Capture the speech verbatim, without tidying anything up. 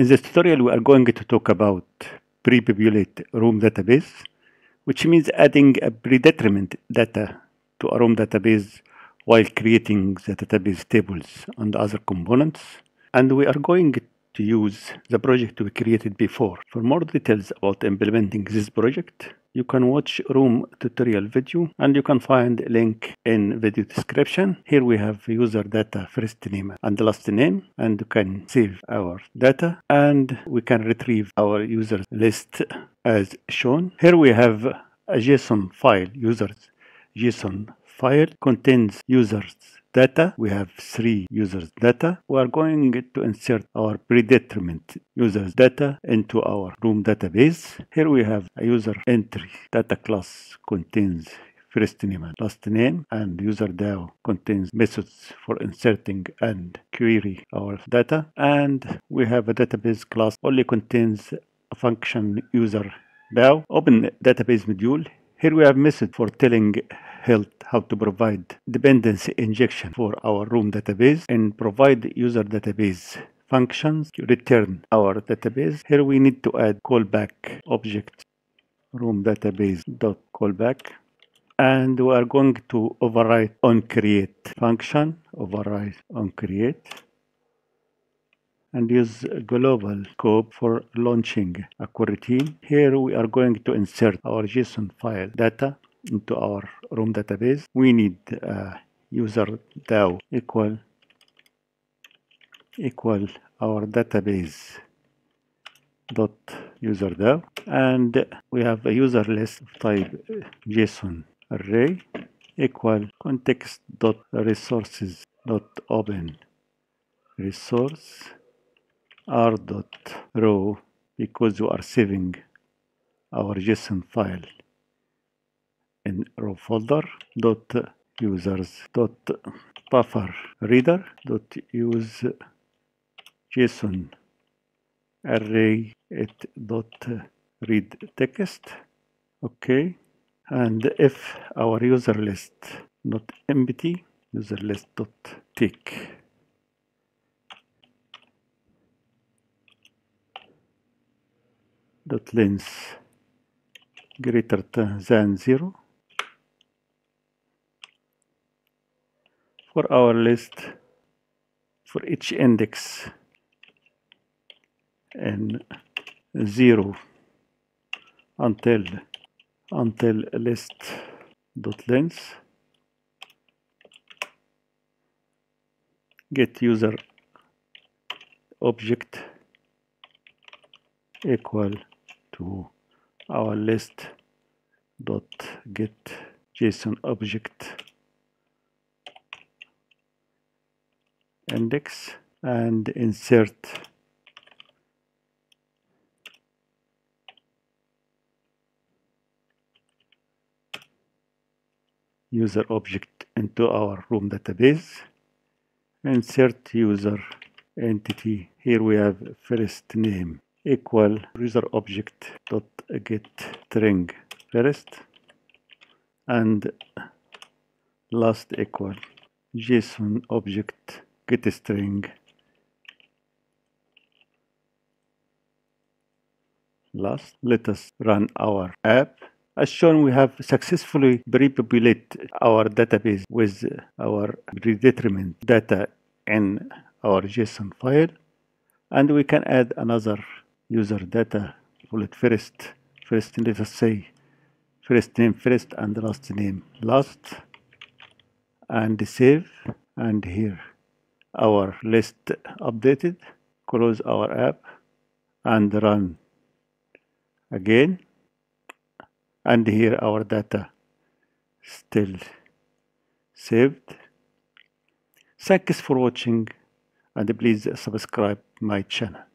In this tutorial, we are going to talk about pre-populate Room database, which means adding a predetermined data to a Room database while creating the database tables and other components. And we are going to use the project we created before. For more details about implementing this project, you can watch Room tutorial video, and you can find link in video description. Here we have user data, first name and last name, and you can save our data, and we can retrieve our user list as shown. Here we have a JSON file. Users JSON file contains users data. We have three users data. We are going to insert our predetermined users data into our Room database. Here we have a user entry data class contains first name and last name, and userDao contains methods for inserting and query our data. And we have a database class only contains a function userDao. Open database module. Here we have method for telling health how to provide dependency injection for our Room database, and provide user database functions to return our database. Here we need to add callback object, Room database dot callback, and we are going to override onCreate function, override onCreate, and use globalScope for launching a coroutine. Here we are going to insert our JSON file data into our Room database. We need uh, userDao equal equal our database dot userDao, and we have a user list type JSONArray equal context dot resources dot open resource r dot row, because we are saving our JSON file in row folder, dot users dot buffer reader dot use JSON array it dot read text. Okay, and if our user list not empty, user list dot tick. Dot length greater than zero. For our list, for each index and zero until until list dot length get user object equal to our list dot get JSON object index, and insert user object into our Room database. Insert user entity. Here we have first name equal user object dot get string first, and last equal JSON object get string last. Let us run our app. As shown, we have successfully pre-populated our database with our predetermined data in our JSON file, and we can add another user data bullet first. First, let us say first name first and last name last, and save. And here our list updated. Close our app and run again. And here our data still saved. Thanks for watching, and please subscribe my channel.